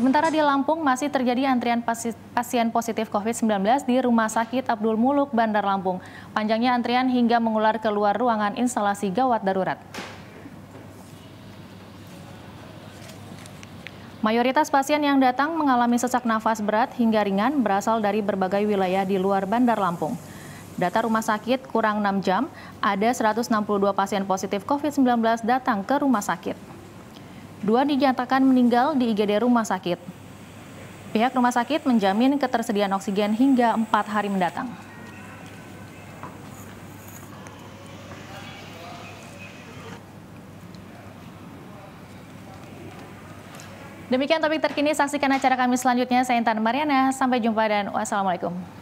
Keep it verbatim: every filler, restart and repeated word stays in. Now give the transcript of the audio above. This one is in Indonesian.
Sementara di Lampung masih terjadi antrian pasien positif COVID sembilan belas di Rumah Sakit Abdul Muluk, Bandar Lampung. Panjangnya antrian hingga mengular keluar ruangan instalasi gawat darurat. Mayoritas pasien yang datang mengalami sesak nafas berat hingga ringan berasal dari berbagai wilayah di luar Bandar Lampung. Data rumah sakit kurang enam jam, ada seratus enam puluh dua pasien positif COVID sembilan belas datang ke rumah sakit. Dua dinyatakan meninggal di I G D rumah sakit. Pihak rumah sakit menjamin ketersediaan oksigen hingga empat hari mendatang. Demikian topik terkini, saksikan acara kami selanjutnya. Saya Intan Mariana, sampai jumpa dan wassalamualaikum.